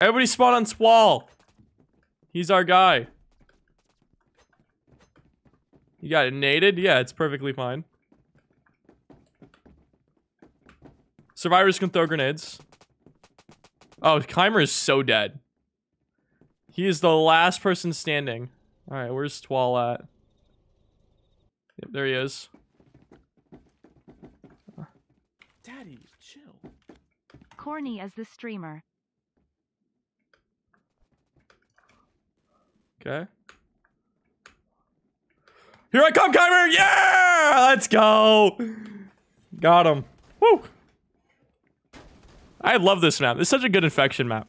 Everybody spawn on Swall. He's our guy. You got it naded? Yeah, it's perfectly fine. Survivors can throw grenades. Oh, Keimer is so dead. He is the last person standing. Alright, where's Twal at? Yep, there he is. Daddy, chill. Corny as the streamer. Okay. Here I come, Keimer! Yeah! Let's go! Got him. Woo! I love this map. It's such a good infection map.